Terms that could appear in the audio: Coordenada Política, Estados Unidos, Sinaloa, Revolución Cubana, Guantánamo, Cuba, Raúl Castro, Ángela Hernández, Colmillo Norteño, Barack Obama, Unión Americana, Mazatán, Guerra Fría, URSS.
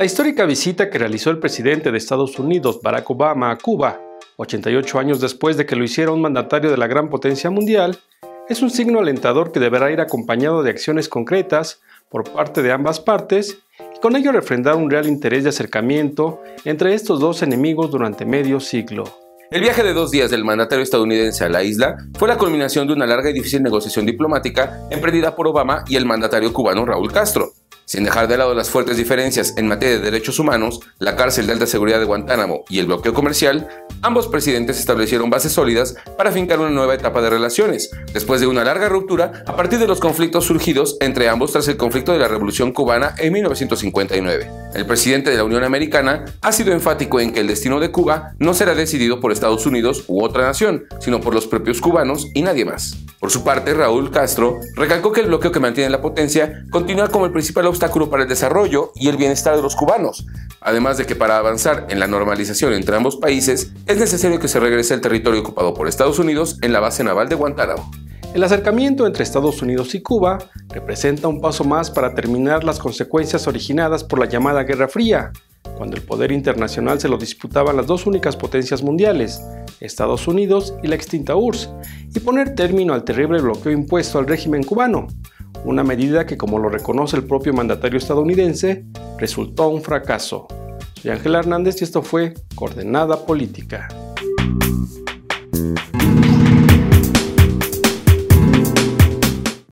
La histórica visita que realizó el presidente de Estados Unidos, Barack Obama, a Cuba, 88 años después de que lo hiciera un mandatario de la gran potencia mundial, es un signo alentador que deberá ir acompañado de acciones concretas por parte de ambas partes y con ello refrendar un real interés de acercamiento entre estos dos enemigos durante medio siglo. El viaje de 2 días del mandatario estadounidense a la isla fue la culminación de una larga y difícil negociación diplomática emprendida por Obama y el mandatario cubano Raúl Castro. Sin dejar de lado las fuertes diferencias en materia de derechos humanos, la cárcel de alta seguridad de Guantánamo y el bloqueo comercial, ambos presidentes establecieron bases sólidas para fincar una nueva etapa de relaciones, después de una larga ruptura a partir de los conflictos surgidos entre ambos tras el conflicto de la Revolución Cubana en 1959. El presidente de la Unión Americana ha sido enfático en que el destino de Cuba no será decidido por Estados Unidos u otra nación, sino por los propios cubanos y nadie más. Por su parte, Raúl Castro recalcó que el bloqueo que mantiene la potencia continúa como el principal obstáculo para el desarrollo y el bienestar de los cubanos, además de que para avanzar en la normalización entre ambos países es necesario que se regrese al territorio ocupado por Estados Unidos en la base naval de Guantánamo. El acercamiento entre Estados Unidos y Cuba representa un paso más para terminar las consecuencias originadas por la llamada Guerra Fría, cuando el poder internacional se lo disputaban las dos únicas potencias mundiales, Estados Unidos y la extinta URSS, y poner término al terrible bloqueo impuesto al régimen cubano, una medida que, como lo reconoce el propio mandatario estadounidense, resultó un fracaso. Soy Ángela Hernández y esto fue Coordenada Política.